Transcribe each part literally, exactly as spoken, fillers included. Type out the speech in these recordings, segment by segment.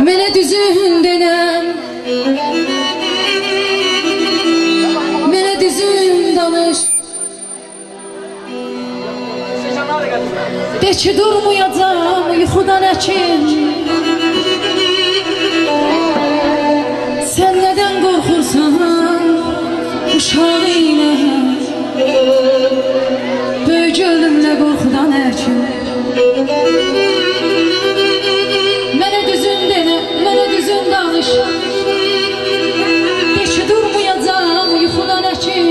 Mene düzün denem, mene düzün danış. De ki durmayacağım uykudan əkin. Sən nədən qorxursan uşağı ilə, böyük ölümlə qorxudan əkin. Mənə düzün denə, mənə düzün danış. De ki durmayacağım uykudan əkin.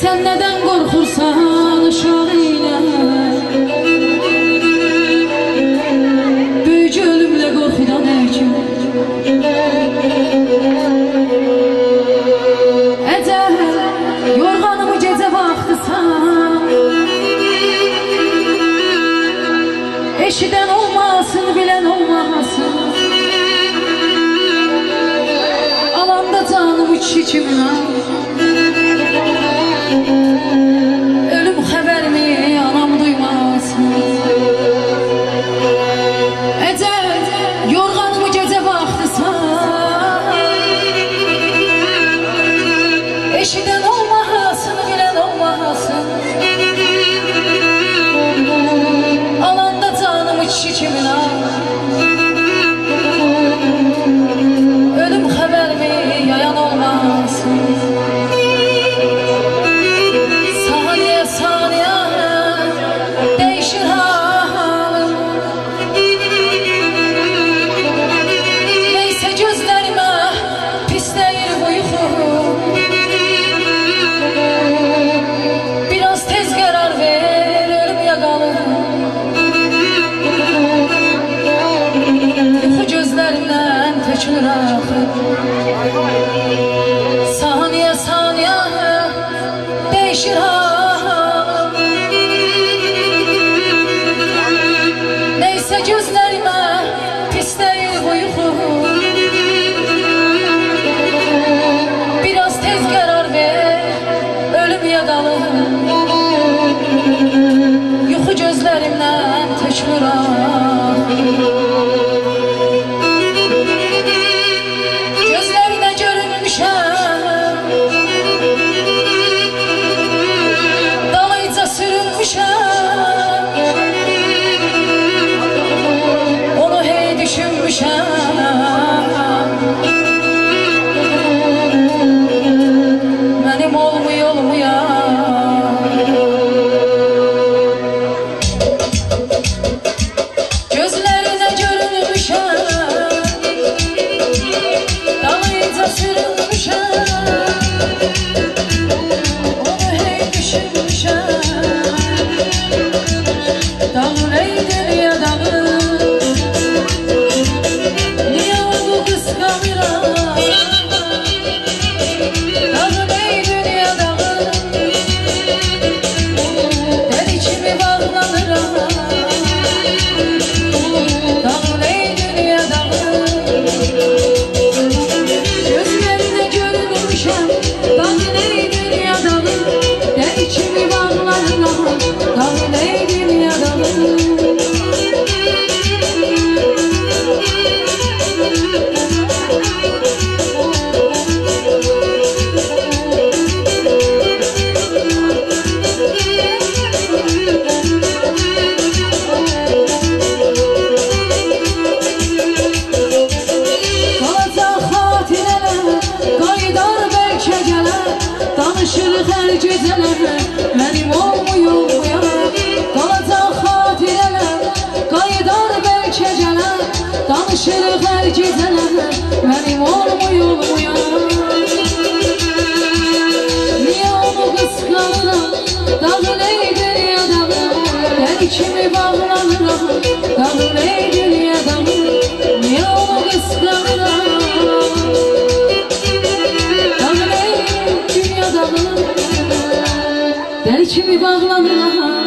Sən nədən qorxursan uşağı ilə, böyük ölümlə qorxudan əkin. Əcəl yorğanımı gecə vaxtı san, eşidən olmasın, bilən olmasın. Alanda canımı kişi kimi al, ölüm xəbərmi anam duymasın. Əcəl yorğanımı gecə vaxtı san, eşidən olmasın, bilən olmasın. Alanda canımı kişi kimi al, ölüm xəbərmi yayan olmasın. Saniyə saniyə dəyişir halım, neysə gözlərimə pisləyir bu yuxu. Biraz tez qərar ver, ölüm yaqalım. Yuxu gözlərimdən tökülür axı. Saniyə saniyə dəyişir halım, neysə gözlərimə pisləyir bu yuxu. Biraz tez qərar ver, ölüm yaqalım. Yuxu gözlərimdən tökülür axı. Gözlərinə görünmüşəm, dalıca sürünmüşəm. Onu hey düşünmüşəm, mənim olmuyor olmuyor. Gözlərinə görünmüşəm, dalıca sürünmüşəm. Onu hey düşünmüşəm, dağıl ey dünya dağıl. Niye oldu kıskanıram, dağıl ey dünya dağıl. Her içimi bağlanıram, dağıl ey dünya dağıl. Gözlerine görünmüşem, dağıl ey dünya dağıl. Her içimi bağlanıram, dağıl ey dünya dağıl. Kalacaq xatirələr, qaydar bəlkə gələr. Danışırıq hər gecələrə, mənim olmuyor bu yana. Kalacaq xatirələr, qaydar bəlkə gələr. Danışırıq hər gecələrə, mənim olmuyor bu yana. Niyə onu qısqanıram, dağıl ey dünya dağıl. Hər kimi bağlanıram, dağıl ey dünya dağıl. Niyə onu qısqanıram, dağıl ey dünya dağıl. Hər kimi bağlanıram.